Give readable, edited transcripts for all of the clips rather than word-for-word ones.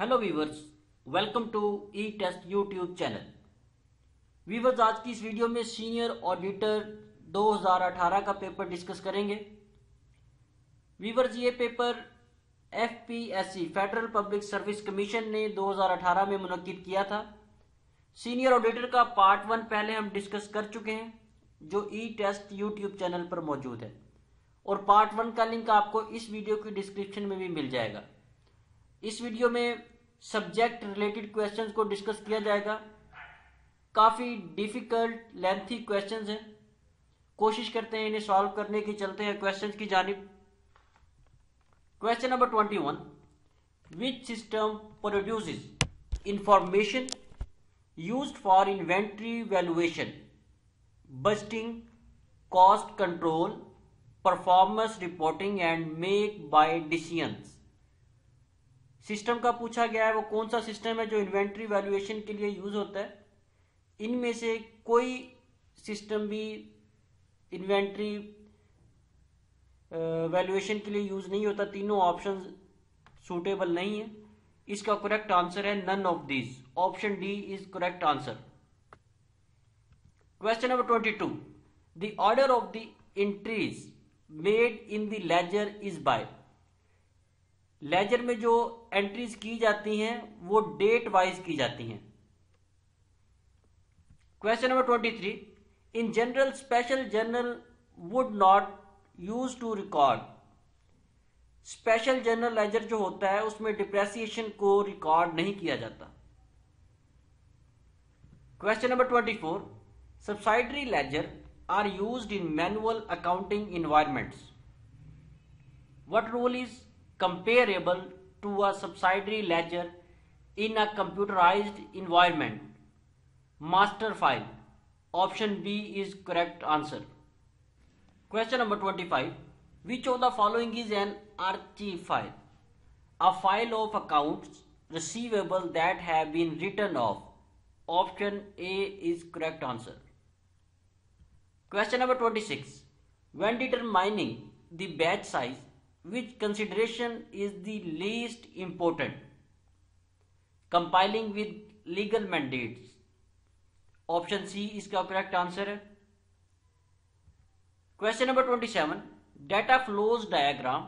Hello viewers, welcome to E test YouTube channel. Viewers, आज की इस वीडियो में सीनियर ऑडिटर 2018 का पेपर डिस्कस करेंगे। वीवर्स, ये paper FPSC federal public service commission ने 2018 में मुनक्किद किया था। सीनियर ऑडिटर का पार्ट वन पहले हम डिस्कस कर चुके हैं जो ई टेस्ट यूट्यूब चैनल पर मौजूद है, और पार्ट वन का लिंक आपको इस वीडियो की डिस्क्रिप्शन में भी मिल जाएगा। इस वीडियो में सब्जेक्ट रिलेटेड क्वेश्चंस को डिस्कस किया जाएगा। काफी डिफिकल्ट लेंथी क्वेश्चंस हैं, कोशिश करते हैं इन्हें सॉल्व करने की। चलते हैं क्वेश्चंस की जानिब। Question number 21, which system produces information used for inventory valuation, budgeting, cost control, performance reporting and make buy decisions. System का पूछा गया है वो कौन सा सिस्टम है जो इन्वेंट्री वैल्यूएशन के लिए यूज होता है। इनमें से कोई सिस्टम भी इन्वेंट्री वैल्यूएशन के लिए यूज नहीं होता। तीनों ऑप्शन सूटेबल नहीं है। इसका करेक्ट आंसर है none of these. Option D is correct answer. Question number 22, the order of the entries made in the ledger is by. Ledger में जो एंट्रीज की जाती हैं वो डेट वाइज की जाती हैं। Question number 23, in general special journal would not use to record. Special journal ledger जो होता है उसमें डिप्रेसिएशन को रिकॉर्ड नहीं किया जाता। Question number 24, subsidiary ledger are used in manual accounting environments. What rule is comparable to a subsidiary ledger in a computerized environment? Master file. Option B is correct answer. Question number 25, which of the following is an archive file? A file of accounts receivable that have been written off. Option A is correct answer. Question number 26, when determining the batch size, which consideration is the least important? Compiling with legal mandates. Option C इसका correct answer है। Question number 27, data flows diagram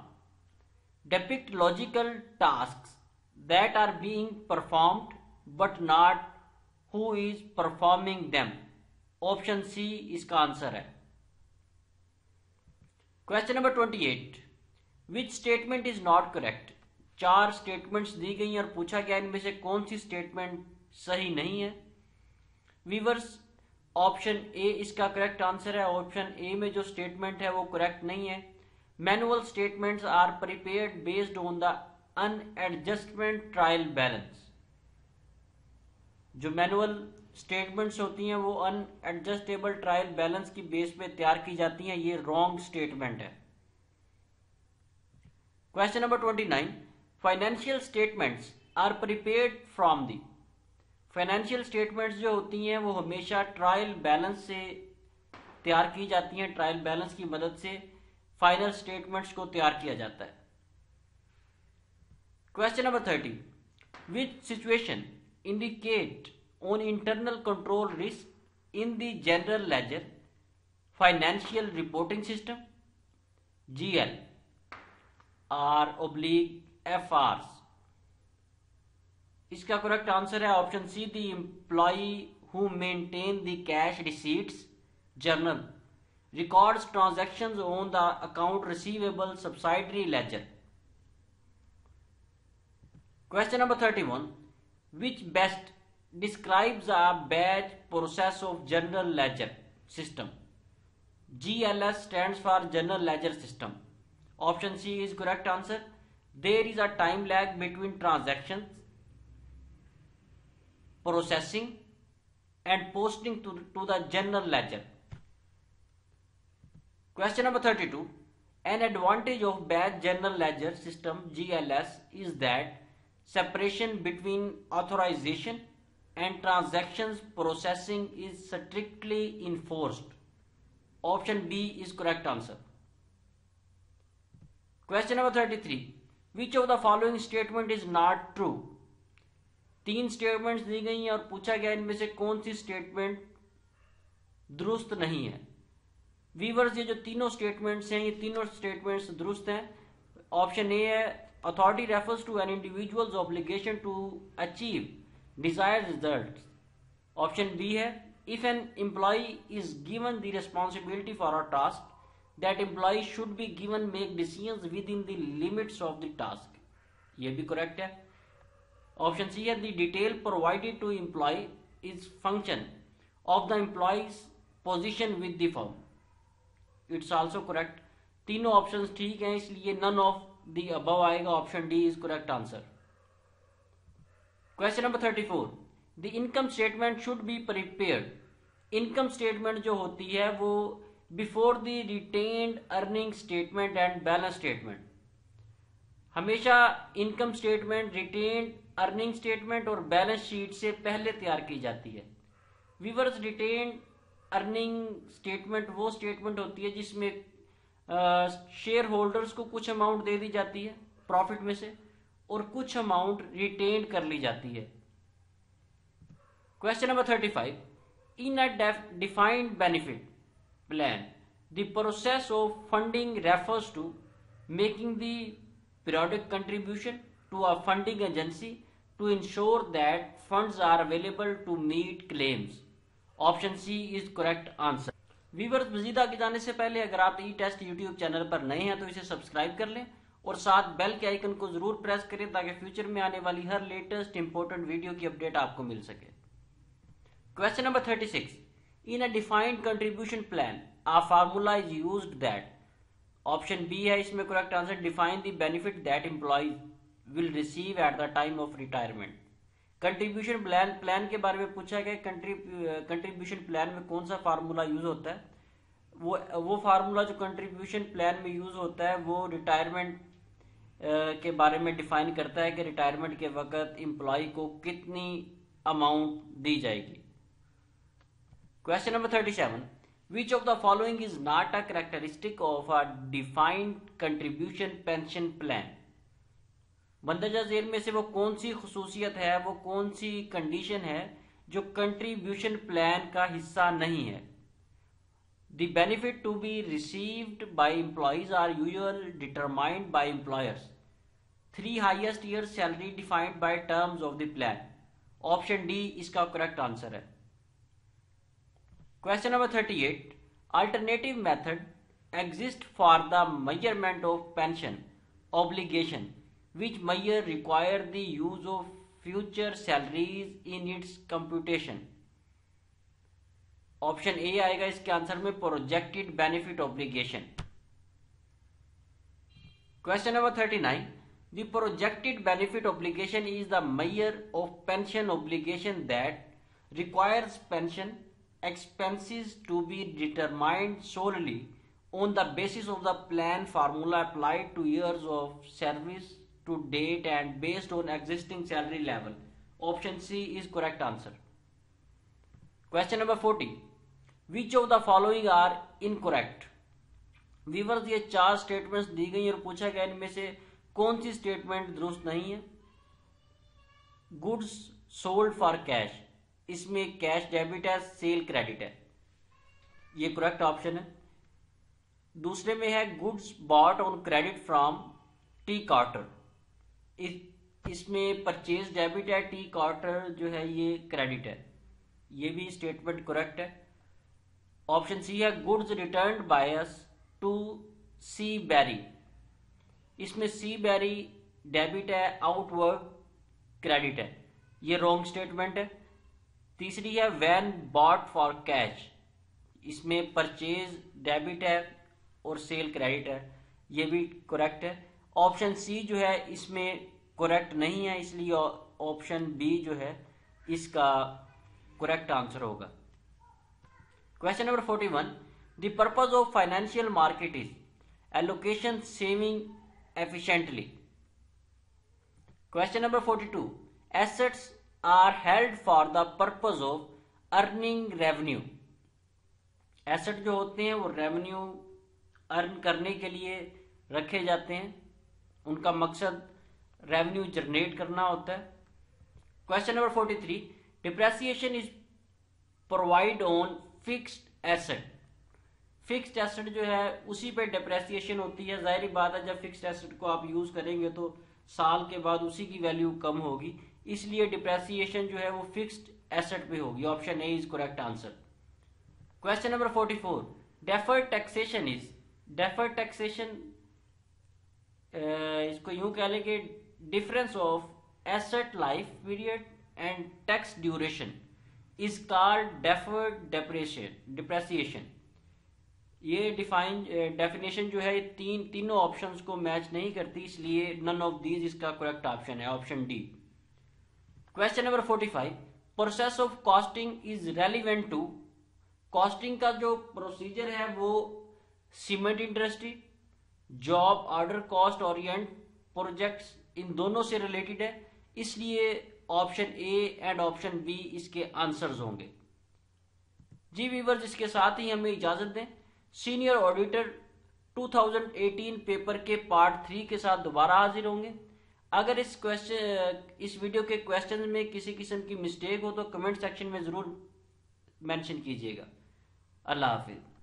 depict logical tasks that are being performed but not who is performing them. Option C इसका answer है। Question number 28, which statement is not correct. चार statements दी गई और पूछा गया इनमें से कौन सी स्टेटमेंट सही नहीं है। वीवर्स, ऑप्शन ए इसका करेक्ट आंसर है। ऑप्शन ए में जो स्टेटमेंट है वो करेक्ट नहीं है। Manual statements are prepared based on the unadjustment trial balance. जो मैनुअल स्टेटमेंट्स होती हैं वो अनएडजस्टेबल ट्रायल बैलेंस की बेस पे तैयार की जाती हैं। ये रॉन्ग स्टेटमेंट है। Question number 29, financial statements are prepared from the. Financial statements जो होती हैं वो हमेशा ट्रायल बैलेंस से तैयार की जाती हैं। ट्रायल बैलेंस की मदद से फाइनल स्टेटमेंट्स को तैयार किया जाता है। Question number 30, which situation indicate on internal control risk in the general ledger financial reporting system, GL R/FRs। इसका करेक्ट आंसर है option C, the employee who maintain the cash receipts journal records transactions on the account receivable subsidiary ledger. Question number 31, which best describes a batch process of general ledger system. GLS stands for general ledger system. Option C is correct answer. There is a time lag between transactions, processing and posting to the general ledger. Question number 32. An advantage of batch general ledger system GLS is that separation between authorization and transactions processing is strictly enforced. Option B is correct answer. Question number 33, which of the following statement is not true? तीन statements दी गई हैं और पूछा गया इनमें से कौन सी स्टेटमेंट दुरुस्त नहीं है। वीवर्स ये जो तीनों स्टेटमेंट्स हैं ये तीनों स्टेटमेंट्स दुरुस्त हैं। ऑप्शन ए है authority refers to an individual's obligation to achieve desired result. Option B है if an employee is given the responsibility for a task that employee should be given make decisions within the limits of the task। ये भी correct है। Option C है the detail provided to employee is function of the employee's position with the firm। It's also correct। तीनों options ठीक हैं इसलिए none of the above आएगा। Option D is correct answer। Question number 34, the income statement should be prepared। Income statement जो होती है वो before the retained earning statement and balance statement. हमेशा income statement, retained earning statement और balance sheet से पहले तैयार की जाती है। व्यूअर्स रिटेन्ड अर्निंग स्टेटमेंट वो स्टेटमेंट होती है जिसमें शेयर होल्डर्स को कुछ अमाउंट दे दी जाती है प्रॉफिट में से और कुछ अमाउंट रिटेन कर ली जाती है। Question number 35, in a defined benefit plan the process of funding refers to making the periodic contribution to a funding agency to ensure that funds are available to meet claims। option c is correct answer। viewers मजीद आगे जाने से पहले अगर आप ई test YouTube channel पर नए हैं तो इसे सब्सक्राइब कर लें और साथ बेल के आइकन को जरूर प्रेस करें ताकि फ्यूचर में आने वाली हर लेटेस्ट इंपॉर्टेंट वीडियो की अपडेट आपको मिल सके। Question number 36, in a defined contribution plan a formula is used that. Option B है इसमें correct answer define the benefit that employee will receive at the time of retirement. Contribution plan के बारे में पूछा गया कंट्रीब्यूशन प्लान में कौन सा फार्मूला यूज होता है। वो फार्मूला जो कंट्रीब्यूशन प्लान में यूज होता है वो रिटायरमेंट के बारे में डिफाइन करता है कि रिटायरमेंट के वक्त एम्प्लॉय को कितनी अमाउंट दी जाएगी। Question number 37, which of the following is not a characteristic of a defined contribution pension plan। मंदरजा जेल में से वो कौन सी खसूसियत है, वो कौन सी कंडीशन है जो कंट्रीब्यूशन प्लान का हिस्सा नहीं है। The benefit to be received by employees are usually determined by employers। Three highest year salary defined by terms of the plan। Option D इसका correct answer है। Question number 38, alternative method exist for the measurement of pension obligation which measure require the use of future salaries in its computation। Option A आएगा इसके answer में projected benefit obligation। Question number 39, the projected benefit obligation is the measure of pension obligation that requires pension expenses to be determined solely on the basis of the plan formula applied to years of service to date and based on existing salary level। Option C is correct answer। Question number 40, which of the following are incorrect। Viewers ये चार statements दी गई और पूछा गया इनमें से कौन सी statement दुरुस्त नहीं है। Goods sold for cash, इसमें कैश डेबिट है, सेल क्रेडिट है, ये करेक्ट ऑप्शन है। दूसरे में है goods bought on credit from T Carter, इसमें परचेज डेबिट है, टी कार्टर जो है ये क्रेडिट है, ये भी स्टेटमेंट करेक्ट है। ऑप्शन सी है goods returned by us to C Barry, इसमें सी बैरी डेबिट है, आउटवर्ड क्रेडिट है, ये रॉन्ग स्टेटमेंट है। तीसरी है वैन बॉट फॉर कैश, इसमें परचेज डेबिट है और सेल क्रेडिट है, ये भी करेक्ट है। ऑप्शन सी जो है इसमें करेक्ट नहीं है इसलिए ऑप्शन बी जो है इसका करेक्ट आंसर होगा। Question number 41, the purpose of financial market is allocation saving efficiently. Question number 42, assets are held for the purpose of earning revenue। Asset जो होते हैं वो रेवेन्यू अर्न करने के लिए रखे जाते हैं, उनका मकसद रेवेन्यू जनरेट करना होता है। Question number 43. Depreciation is provided on fixed asset. Fixed asset जो है उसी पे डिप्रेसिएशन होती है। जाहिर बात है जब फिक्स्ड एसेट को आप यूज करेंगे तो साल के बाद उसी की वैल्यू कम होगी, इसलिए डिप्रेसिएशन जो है वो फिक्स्ड एसेट पे होगी। Option A is correct answer. Question number 44. Deferred taxation इसको यूं कह लें कि difference of asset life period and tax duration is called deferred depreciation. ये डेफिनेशन जो है ये तीनों ऑप्शंस को मैच नहीं करती, इसलिए नन ऑफ दीज इसका करेक्ट ऑप्शन है, option D. Question number 45. Process of costing is relevant to. Costing का जो प्रोसीजर है वो cement industry, job order cost orient projects, इन दोनों से रिलेटेड है, इसलिए option A and option B इसके आंसर्स होंगे। जी व्यूअर्स, इसके साथ ही हमें इजाजत दें। सीनियर ऑडिटर 2018 पेपर के पार्ट 3 के साथ दोबारा हाजिर होंगे। अगर इस वीडियो के क्वेश्चन में किसी किस्म की मिस्टेक हो तो कमेंट सेक्शन में जरूर मेंशन कीजिएगा। अल्लाह हाफिज।